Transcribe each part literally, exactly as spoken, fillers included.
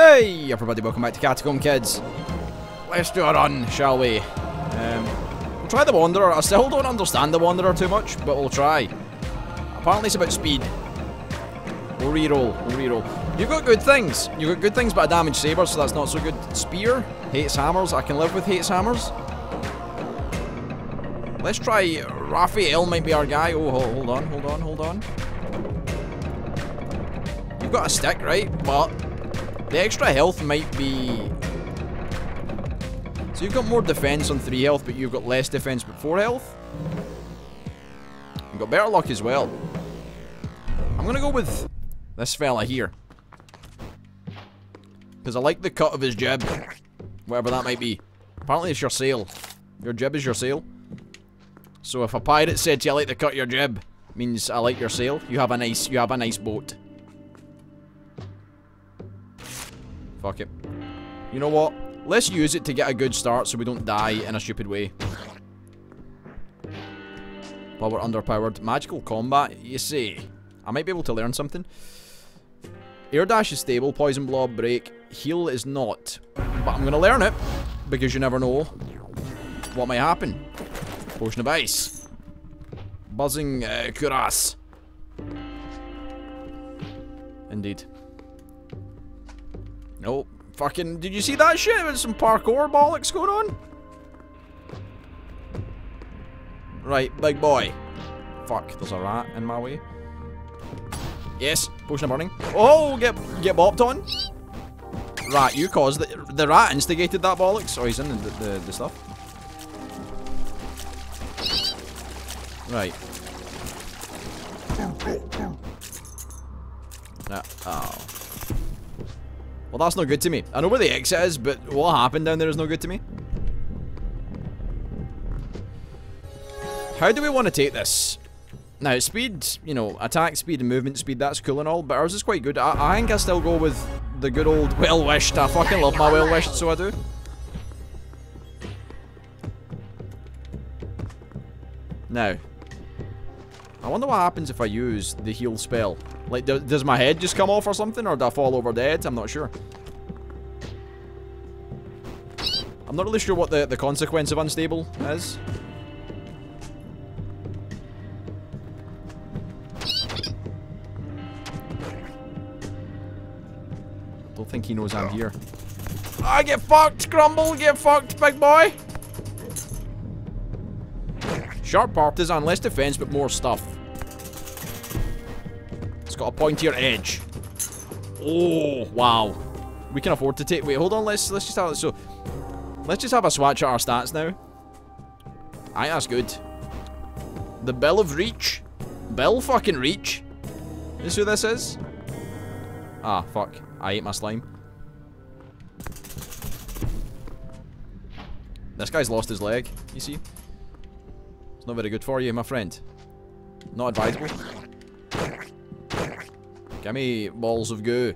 Hey everybody, welcome back to Catacomb Kids. Let's do a run, shall we? Um, we'll try the Wanderer. I still don't understand the Wanderer too much, but we'll try. Apparently it's about speed. We'll reroll, we'll reroll. You've got good things. You've got good things, but a damaged saber, so that's not so good. Spear, hates hammers. I can live with hates hammers. Let's try Raphael, might be our guy. Oh, hold on, hold on, hold on. You've got a stick, right? But the extra health might be... So you've got more defense on three health, but you've got less defense but four health. You've got better luck as well. I'm gonna go with this fella here. Because I like the cut of his jib. Whatever that might be. Apparently it's your sail. Your jib is your sail. So if a pirate said to you, I like the cut of your jib, means I like your sail. You have a nice, you have a nice boat. Fuck it. You know what? Let's use it to get a good start so we don't die in a stupid way. While we're underpowered. Magical combat, you see. I might be able to learn something. Air dash is stable, poison blob, break. Heal is not. But I'm gonna learn it, because you never know what might happen. Potion of ice. Buzzing uh, cuirass. Indeed. Oh, fucking, did you see that shit? There's some parkour bollocks going on. Right, big boy. Fuck, there's a rat in my way. Yes, potion of burning. Oh, get get bopped on. Rat, you caused the, the rat instigated that bollocks. Oh, he's in the, the, the stuff. Right. Nah, oh. Well, that's no good to me. I know where the exit is, but what happened down there is no good to me. How do we want to take this? Now, speed, you know, attack speed and movement speed, that's cool and all, but ours is quite good. I, I think I still go with the good old Well Wished. I fucking love my Well Wished, so I do. Now, I wonder what happens if I use the heal spell. Like, do, does my head just come off or something? Or do I fall over dead? I'm not sure. I'm not really sure what the, the consequence of unstable is. Don't think he knows I'm here. I get fucked, Grumble! Get fucked, big boy! Sharp partisan, less defense, but more stuff. It's got a pointier edge. Oh, wow. We can afford to take... Wait, hold on, let's let's just have... So, let's just have a swatch at our stats now. Aye, that's good. The Bill of Reach. Bill fucking Reach. Is who this is? Ah, fuck. I ate my slime. This guy's lost his leg, you see. Not very good for you, my friend. Not advisable. Give me balls of goo.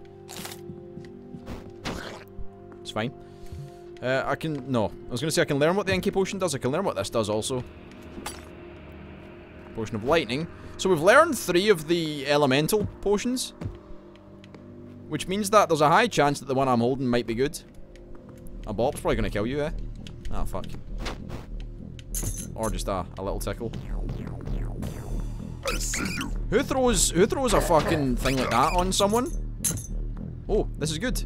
It's fine. Uh, I can... No. I was going to say I can learn what the Enki potion does. I can learn what this does also. Potion of lightning. So we've learned three of the elemental potions. Which means that there's a high chance that the one I'm holding might be good. A bop's probably going to kill you, eh? Ah, fuck. Or just a, a little tickle. I see you. Who throws who throws a fucking thing like that on someone? Oh, this is good.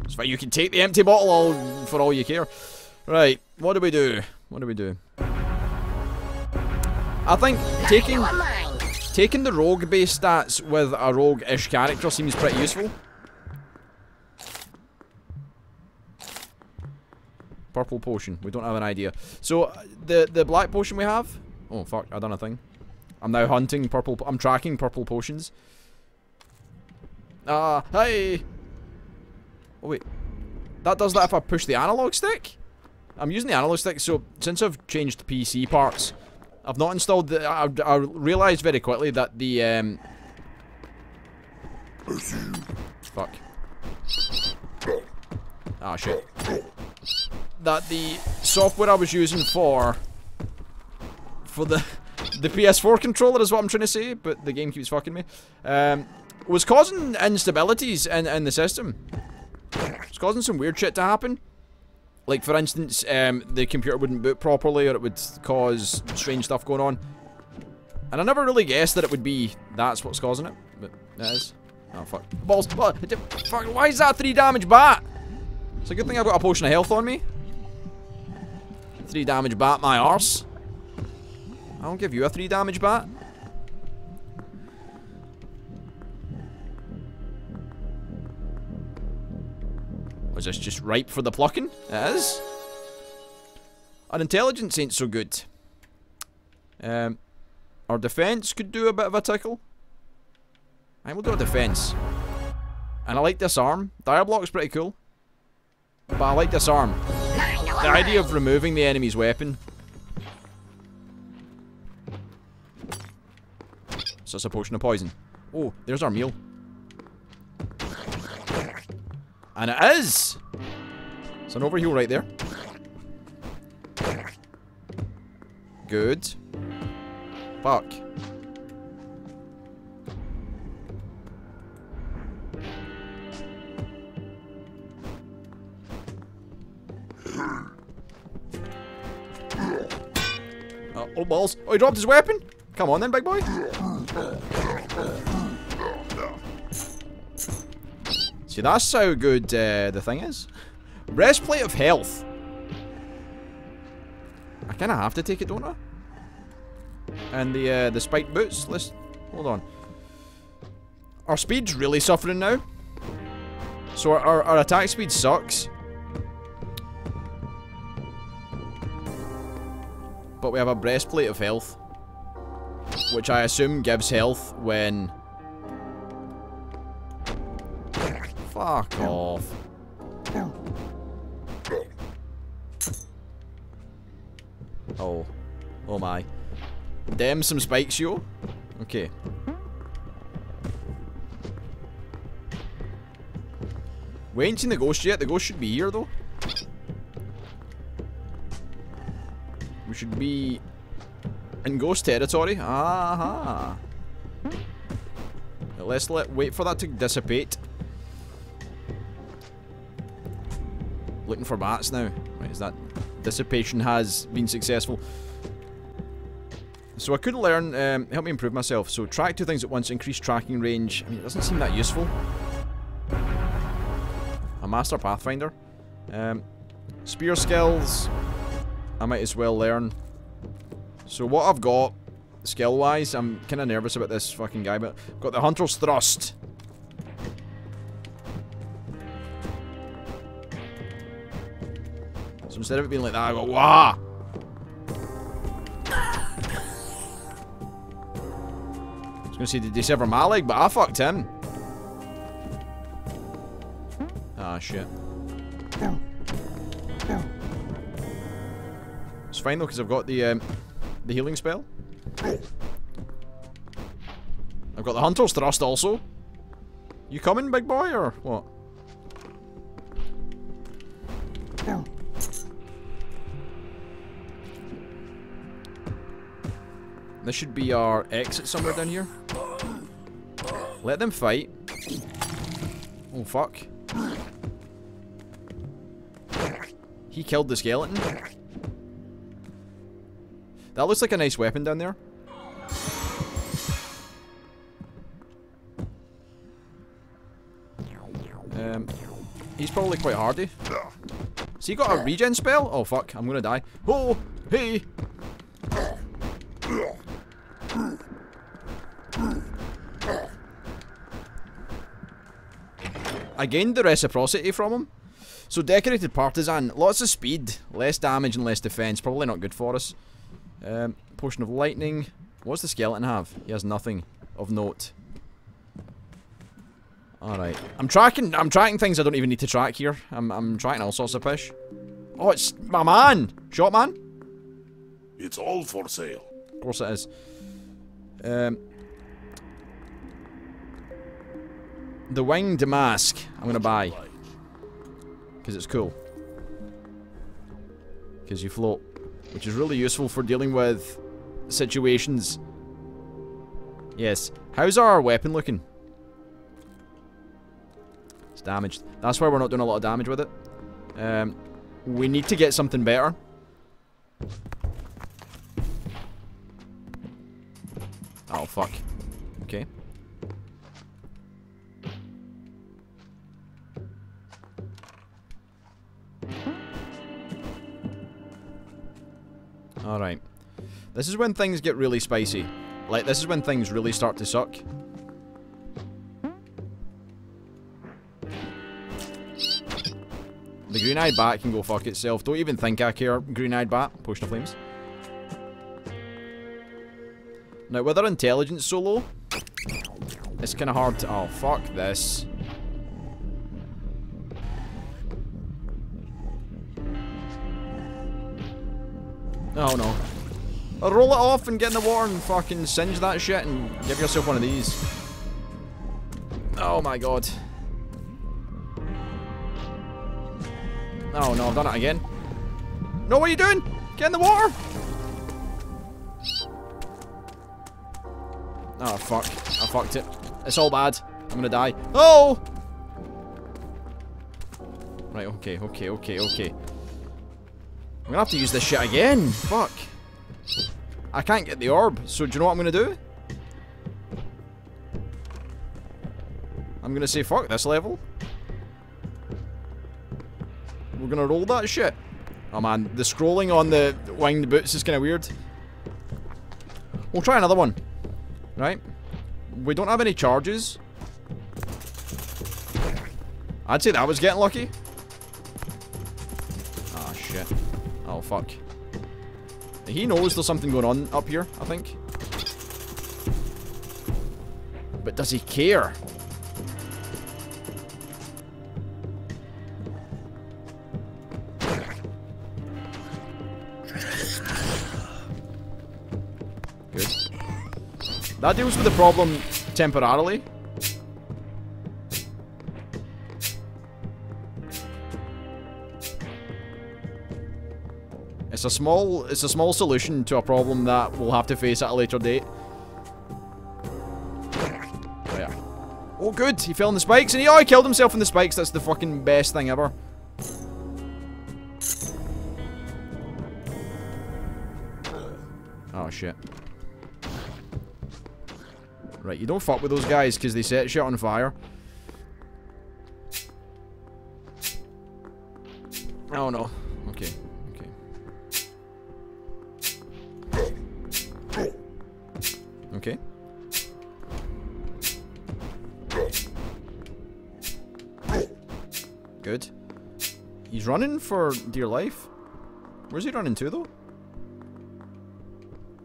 That's why you can take the empty bottle all, for all you care. Right, what do we do? What do we do? I think taking taking the rogue-based stats with a rogue-ish character seems pretty useful. Purple potion. We don't have an idea. So, the the black potion we have... Oh, fuck. I've done a thing. I'm now hunting purple... Po I'm tracking purple potions. Ah, uh, hey! Oh, wait. That does that if I push the analog stick? I'm using the analog stick, so since I've changed P C parts, I've not installed the... I, I realised very quickly that the... Um, fuck. Ah, shit. That the software I was using for for the the P S four controller is what I'm trying to say, but the game keeps fucking me. Um, was causing instabilities in, in the system. It's causing some weird shit to happen. Like, for instance, um, the computer wouldn't boot properly, or it would cause strange stuff going on. And I never really guessed that it would be that's what's causing it, but it is. Oh, fuck. Balls. Fuck, why is that three damage bat? It's a good thing I've got a potion of health on me. Three damage bat my arse. I don't give you a three damage bat. Was this just ripe for the plucking? It is. Our intelligence ain't so good. Um, our defense could do a bit of a tickle. I will do a defense. And I like this arm. Dire block's pretty cool. But I like this arm. The idea of removing the enemy's weapon. So it's a potion of poison. Oh, there's our meal. And it is! It's an overheal right there. Good. Fuck. Oh, oh, balls. Oh, he dropped his weapon? Come on then, big boy. See, that's how good uh, the thing is. Breastplate of health. I kind of have to take it, don't I? And the uh, the spike boots. Let's hold on. Our speed's really suffering now. So our, our, our attack speed sucks. But we have a breastplate of health, which I assume gives health when... Fuck off. Oh. Oh my. Damn some spikes, yo. Okay. We ain't seen the ghost yet. The ghost should be here, though. We should be... in ghost territory. Aha. Let's let wait for that to dissipate. Looking for bats now. Right, is that dissipation has been successful? So I could learn. Um, help me improve myself. So track two things at once. Increase tracking range. I mean, it doesn't seem that useful. A master pathfinder. Um, spear skills. I might as well learn. So what I've got, skill-wise, I'm kind of nervous about this fucking guy, but I've got the Hunter's Thrust. So instead of it being like that, I go, wah! I was going to say, did he sever my leg? But I fucked him. Ah, shit. It's fine, though, because I've got the... Um, the healing spell. I've got the Hunter's Thrust also. You coming, big boy, or what? No. This should be our exit somewhere down here. Let them fight. Oh, fuck. He killed the skeleton. That looks like a nice weapon down there. Um, he's probably quite hardy. Has he got a regen spell? Oh fuck, I'm gonna die. Oh, hey! I gained the reciprocity from him. So decorated partisan, lots of speed, less damage and less defense, probably not good for us. Um, potion of lightning. What's the skeleton have? He has nothing of note. Alright. I'm tracking I'm tracking things I don't even need to track here. I'm I'm tracking all sorts of fish. Oh, it's my man! Shopman? It's all for sale. Of course it is. Um The winged mask I'm gonna buy. Cause it's cool. Cause you float. Which is really useful for dealing with situations. Yes. How's our weapon looking? It's damaged. That's why we're not doing a lot of damage with it. Um, we need to get something better. Oh, fuck. Okay. Alright. This is when things get really spicy. Like, this is when things really start to suck. The green-eyed bat can go fuck itself. Don't even think I care, green-eyed bat. Potion of flames. Now, with our intelligence so low, it's kind of hard to... Oh, fuck this. Oh, no. I'll roll it off and get in the water and fucking singe that shit and give yourself one of these. Oh, my God. Oh no, I've done it again. No, what are you doing? Get in the water! Oh fuck. I fucked it. It's all bad. I'm gonna die. Oh! Right, okay, okay, okay, okay. I'm gonna have to use this shit again. Fuck. I can't get the orb, so do you know what I'm gonna do? I'm gonna say fuck this level. We're gonna roll that shit. Oh man, the scrolling on the winged boots is kind of weird. We'll try another one. Right? We don't have any charges. I'd say that was getting lucky. Ah, shit. Oh, fuck. He knows there's something going on up here, I think. But does he care? That deals with the problem temporarily. It's a small, it's a small solution to a problem that we'll have to face at a later date. There. Oh, good. He fell on the spikes, and he oh, he killed himself on the spikes. That's the fucking best thing ever. Oh shit. Right, you don't fuck with those guys because they set shit on fire. Oh no. Okay. Okay. Okay. Good. He's running for dear life. Where's he running to though?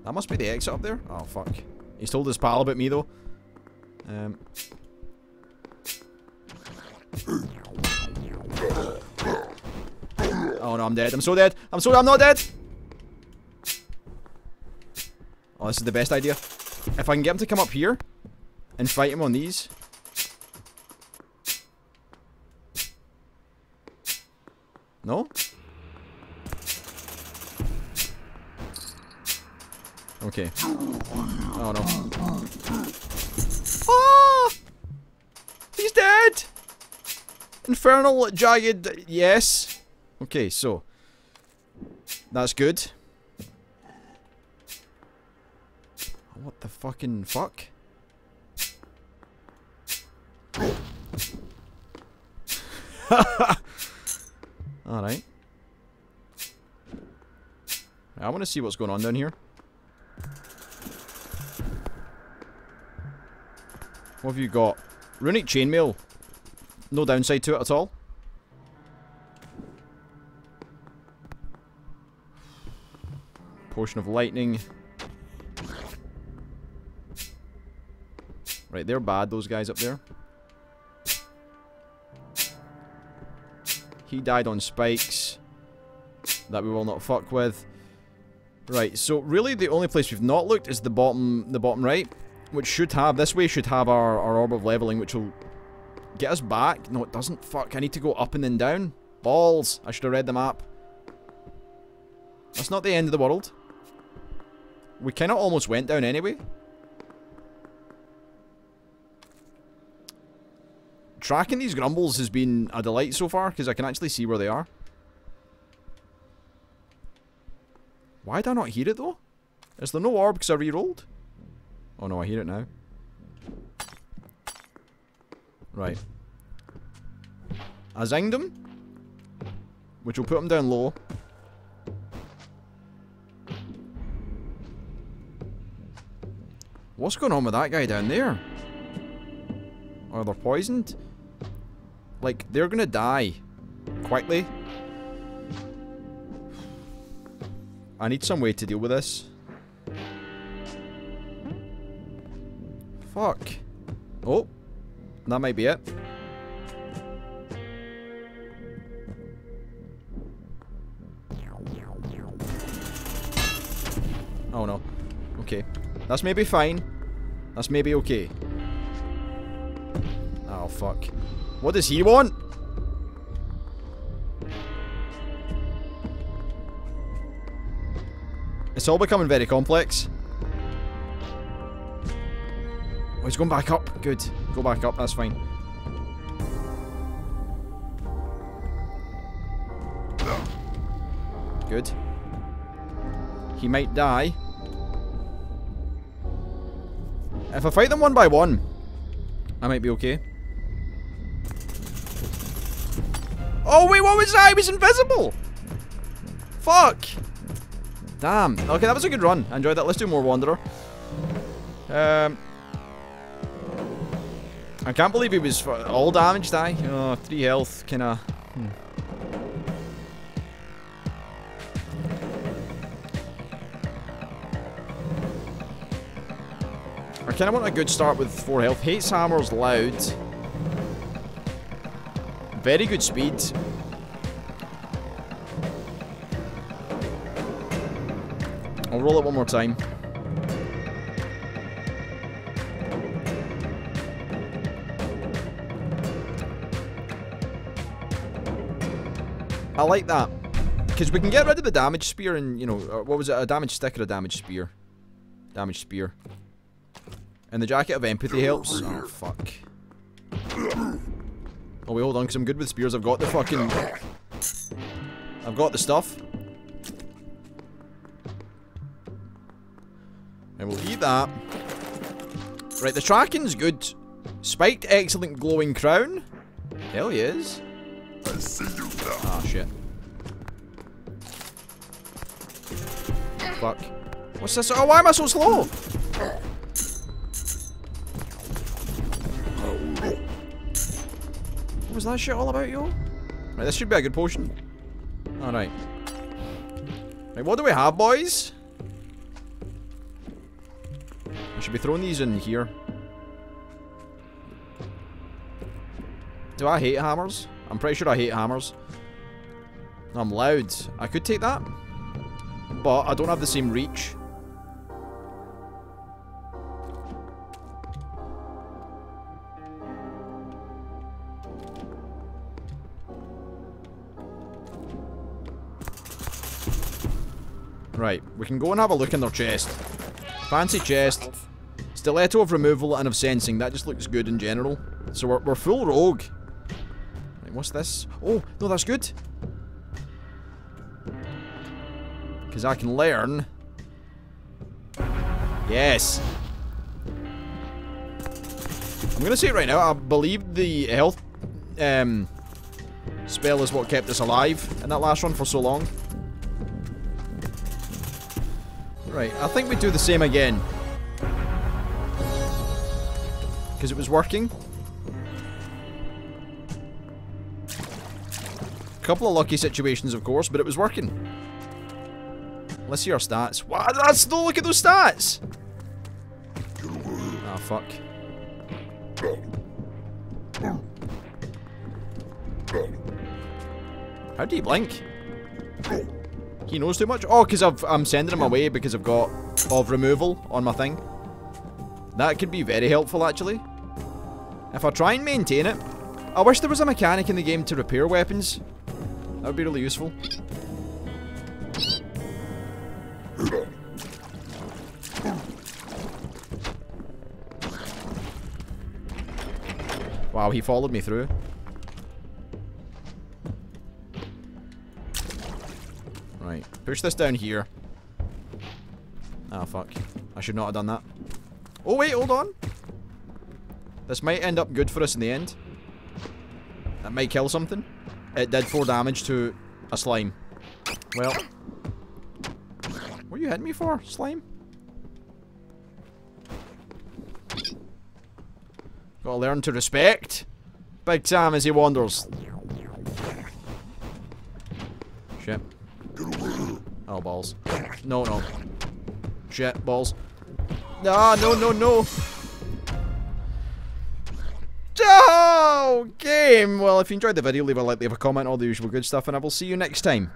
That must be the exit up there. Oh fuck. He's told his pal about me, though. Um. Oh, no, I'm dead. I'm so dead. I'm so I'm not dead. Oh, this is the best idea. If I can get him to come up here and fight him on these. No? Okay. Oh no. Oh! He's dead! Infernal, jagged, yes. Okay, so. That's good. What the fucking fuck? Alright. I want to see what's going on down here. What have you got? Runic Chainmail. No downside to it at all. Potion of lightning. Right, they're bad, those guys up there. He died on spikes. That we will not fuck with. Right, so really the only place we've not looked is the bottom, the bottom right. Which should have, this way should have our, our orb of leveling, which will get us back. No, it doesn't. Fuck, I need to go up and then down. Balls. I should have read the map. That's not the end of the world. We kind of almost went down anyway. Tracking these grumbles has been a delight so far, because I can actually see where they are. Why did I not hear it, though? Is there no orb because I re-rolled? Oh no, I hear it now. Right. I zinged him, which will put him down low. What's going on with that guy down there? Are they poisoned? Like, they're gonna die. Quickly. I need some way to deal with this. Fuck. Oh. That might be it. Oh no. Okay. That's maybe fine. That's maybe okay. Oh fuck. What does he want? It's all becoming very complex. Oh, he's going back up. Good. Go back up. That's fine. Good. He might die. If I fight them one by one, I might be okay. Oh wait, what was that? He was invisible! Fuck! Damn. Okay, that was a good run. I enjoyed that. Let's do more Wanderer. Um, I can't believe he was all damaged, aye. Oh, three health, kinda. Hmm. I kinda want a good start with four health. Hates hammers loud. Very good speed. I'll roll it one more time. I like that. Because we can get rid of the damage spear and, you know, what was it? A damage stick or a damage spear? Damage spear. And the jacket of empathy helps. Oh, fuck. Oh, wait, hold on, because I'm good with spears. I've got the fucking... I've got the stuff. And we'll eat that. Right, the tracking's good. Spiked, excellent, glowing crown. Hell yes. I see you now. Ah, shit. Fuck. What's this? Oh, why am I so slow? What was that shit all about, yo? Right, this should be a good potion. Alright. Right, what do we have, boys? I should be throwing these in here. Do I hate hammers? I'm pretty sure I hate hammers. I'm loud. I could take that. But I don't have the same reach. Right, we can go and have a look in their chest. Fancy chest. Stiletto of removal and of sensing. That just looks good in general. So we're, we're full rogue. Right, what's this? Oh, no, that's good. Because I can learn. Yes. I'm going to say it right now. I believe the health um, spell is what kept us alive in that last run for so long. Right, I think we do the same again. Because it was working. A couple of lucky situations, of course, but it was working. Let's see our stats. Wow, that's no, look at those stats! Ah, fuck. How do you blink? He knows too much? Oh, because I'm sending him away because I've got of removal on my thing. That could be very helpful, actually. If I try and maintain it... I wish there was a mechanic in the game to repair weapons. That would be really useful. Wow, Wow, he followed me through. Right, push this down here. Ah, fuck. I should not have done that. Oh, wait, hold on. This might end up good for us in the end. That might kill something. It did four damage to a slime. Well. What are you hitting me for, slime? Gotta learn to respect Big Sam as he wanders. Shit. Oh, balls. No, no. Shit, balls. Ah, no, no, no. Oh, game! Well, if you enjoyed the video, leave a like, leave a comment, all the usual good stuff, and I will see you next time.